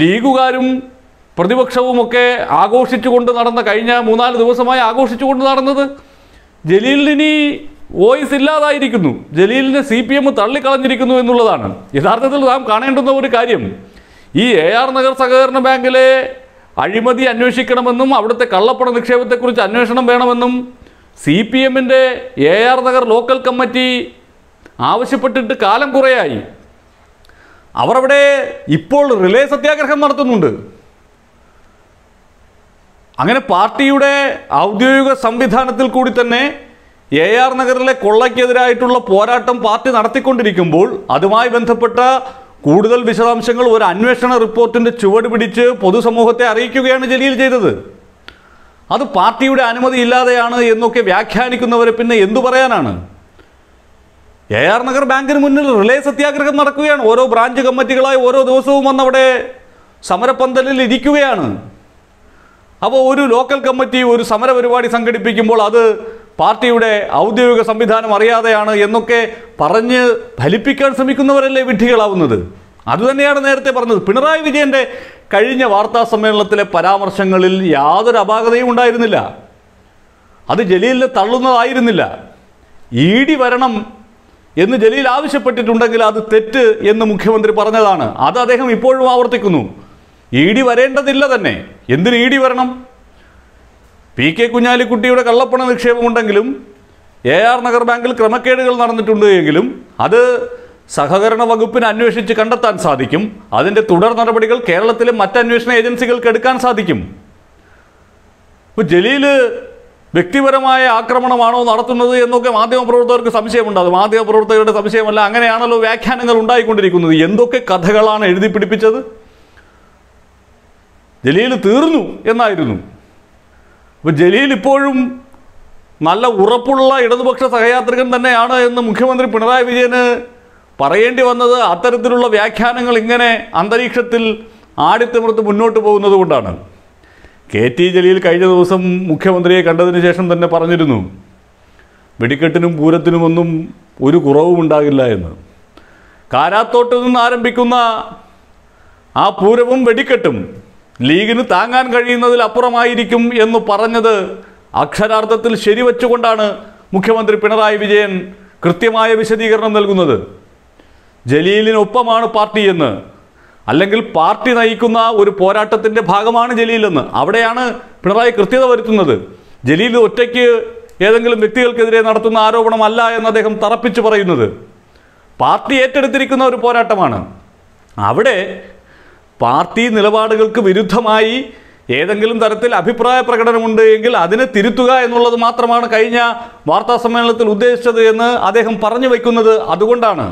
ലീഗുകാരും പ്രതിപക്ഷവുമൊക്കെ ആഘോഷിച്ചുകൊണ്ട് നടന്ന കഴിഞ്ഞ മൂന്നാല് ദിവസമായി ആഘോഷിച്ചുകൊണ്ട് നടന്നത് ജലീലിന് വോയിസ് ഇല്ലാതായിരിക്കുന്നു, ജലീലിനെ CPIM തള്ളിക്കളഞ്ഞിരിക്കുന്നു എന്നുള്ളതാണ്. യഥാർത്ഥത്തിൽ നാം കാണേണ്ടുന്ന ഒരു കാര്യം ഈ AR നഗർ സഹകരണ ബാങ്കിലെ അഴിമതി അന്വേഷിക്കണമെന്നും അവിടുത്തെ കള്ളപ്പണ നിക്ഷേപത്തെക്കുറിച്ച് അന്വേഷണം വേണമെന്നും CPIMൻ്റെ AR നഗർ ലോക്കൽ കമ്മിറ്റി ആവശ്യപ്പെട്ടിട്ട് കാലം കുറയായി. അവരവിടെ ഇപ്പോൾ റിലേ സത്യാഗ്രഹം നടത്തുന്നുണ്ട്. അങ്ങനെ പാർട്ടിയുടെ ഔദ്യോഗിക സംവിധാനത്തിൽ കൂടി തന്നെ AR നഗറിലെ കൊള്ളയ്ക്കെതിരായിട്ടുള്ള പോരാട്ടം പാർട്ടി നടത്തിക്കൊണ്ടിരിക്കുമ്പോൾ അതുമായി ബന്ധപ്പെട്ട കൂടുതൽ വിശദാംശങ്ങൾ ഒരു അന്വേഷണ റിപ്പോർട്ടിൻ്റെ ചുവട് പിടിച്ച് പൊതുസമൂഹത്തെ അറിയിക്കുകയാണ് ജലീൽ ചെയ്തത്. അത് പാർട്ടിയുടെ അനുമതി ഇല്ലാതെയാണ് എന്നൊക്കെ വ്യാഖ്യാനിക്കുന്നവരെ പിന്നെ എന്തു പറയാനാണ്? AR നഗർ ബാങ്കിന് മുന്നിൽ റിലേ സത്യാഗ്രഹം നടക്കുകയാണ്. ഓരോ ബ്രാഞ്ച് കമ്മിറ്റികളായി ഓരോ ദിവസവും വന്നവിടെ സമരപ്പന്തലിൽ ഇരിക്കുകയാണ്. അപ്പോൾ ഒരു ലോക്കൽ കമ്മിറ്റി ഒരു സമരപരിപാടി സംഘടിപ്പിക്കുമ്പോൾ അത് പാർട്ടിയുടെ ഔദ്യോഗിക സംവിധാനം അറിയാതെയാണ് എന്നൊക്കെ പറഞ്ഞ് ഫലിപ്പിക്കാൻ ശ്രമിക്കുന്നവരല്ലേ വിഡ്ഢികളാവുന്നത്? അതുതന്നെയാണ് നേരത്തെ പറഞ്ഞത്. പിണറായി വിജയൻ്റെ കഴിഞ്ഞ വാർത്താ സമ്മേളനത്തിലെ പരാമർശങ്ങളിൽ യാതൊരു അപാകതയും ഉണ്ടായിരുന്നില്ല. അത് ജലീലിനെ തള്ളുന്നതായിരുന്നില്ല. ED വരണം എന്ന് ജലീൽ ആവശ്യപ്പെട്ടിട്ടുണ്ടെങ്കിൽ അത് തെറ്റ് എന്ന് മുഖ്യമന്ത്രി പറഞ്ഞതാണ്. അത് അദ്ദേഹം ഇപ്പോഴും ആവർത്തിക്കുന്നു. ED വരേണ്ടതില്ല തന്നെ. എന്തിന് ED വരണം? PK കുഞ്ഞാലിക്കുട്ടിയുടെ കള്ളപ്പണ നിക്ഷേപമുണ്ടെങ്കിലും AR നഗർ ബാങ്കിൽ ക്രമക്കേടുകൾ നടന്നിട്ടുണ്ട് എങ്കിലും അത് സഹകരണ വകുപ്പിന് അന്വേഷിച്ച് കണ്ടെത്താൻ സാധിക്കും. അതിൻ്റെ തുടർ നടപടികൾ കേരളത്തിലെ മറ്റന്വേഷണ ഏജൻസികൾക്ക് എടുക്കാൻ സാധിക്കും. ഇപ്പോൾ ജലീല് വ്യക്തിപരമായ ആക്രമണമാണോ നടത്തുന്നത് എന്നൊക്കെ മാധ്യമപ്രവർത്തകർക്ക് സംശയമുണ്ടാകും. മാധ്യമപ്രവർത്തകരുടെ സംശയമല്ല, അങ്ങനെയാണല്ലോ വ്യാഖ്യാനങ്ങൾ ഉണ്ടായിക്കൊണ്ടിരിക്കുന്നത്. എന്തൊക്കെ കഥകളാണ് എഴുതി പിടിപ്പിച്ചത്? ജലീല് തീർന്നു എന്നായിരുന്നു. അപ്പോൾ ജലീൽ ഇപ്പോഴും നല്ല ഉറപ്പുള്ള ഇടതുപക്ഷ സഹയാത്രികൻ തന്നെയാണ് എന്ന് മുഖ്യമന്ത്രി പിണറായി വിജയന് പറയേണ്ടി വന്നത് അത്തരത്തിലുള്ള വ്യാഖ്യാനങ്ങൾ ഇങ്ങനെ അന്തരീക്ഷത്തിൽ ആടിത്തിമിർത്ത് മുന്നോട്ട് പോകുന്നത് കൊണ്ടാണ്. KT ജലീൽ കഴിഞ്ഞ ദിവസം മുഖ്യമന്ത്രിയെ കണ്ടതിന് ശേഷം തന്നെ പറഞ്ഞിരുന്നു വെടിക്കെട്ടിനും പൂരത്തിനുമൊന്നും ഒരു കുറവും ഉണ്ടാകില്ല എന്ന്. കാരാത്തോട്ട് നിന്ന് ആരംഭിക്കുന്ന ആ പൂരവും വെടിക്കെട്ടും ലീഗിന് താങ്ങാൻ കഴിയുന്നതിലപ്പുറമായിരിക്കും എന്ന് പറഞ്ഞത് അക്ഷരാർത്ഥത്തിൽ ശരിവച്ചുകൊണ്ടാണ് മുഖ്യമന്ത്രി പിണറായി വിജയൻ കൃത്യമായ വിശദീകരണം നൽകുന്നത്. ജലീലിനൊപ്പമാണ് പാർട്ടിയെന്ന്, അല്ലെങ്കിൽ പാർട്ടി നയിക്കുന്ന ഒരു പോരാട്ടത്തിൻ്റെ ഭാഗമാണ് ജലീലെന്ന്. അവിടെയാണ് പിണറായി കൃത്യത വരുത്തുന്നത്. ജലീൽ ഒറ്റയ്ക്ക് ഏതെങ്കിലും വ്യക്തികൾക്കെതിരെ നടത്തുന്ന ആരോപണമല്ല എന്ന് അദ്ദേഹം തറപ്പിച്ച് പറയുന്നത്. പാർട്ടി ഏറ്റെടുത്തിരിക്കുന്ന ഒരു പോരാട്ടമാണ്. അവിടെ പാർട്ടി നിലപാടുകൾക്ക് വിരുദ്ധമായി ഏതെങ്കിലും തരത്തിൽ അഭിപ്രായ പ്രകടനമുണ്ട് എങ്കിൽ അതിനെ തിരുത്തുക എന്നുള്ളത് മാത്രമാണ് കഴിഞ്ഞ വാർത്താ സമ്മേളനത്തിൽ ഉദ്ദേശിച്ചത് എന്ന് അദ്ദേഹം പറഞ്ഞു വയ്ക്കുന്നത് അതുകൊണ്ടാണ്.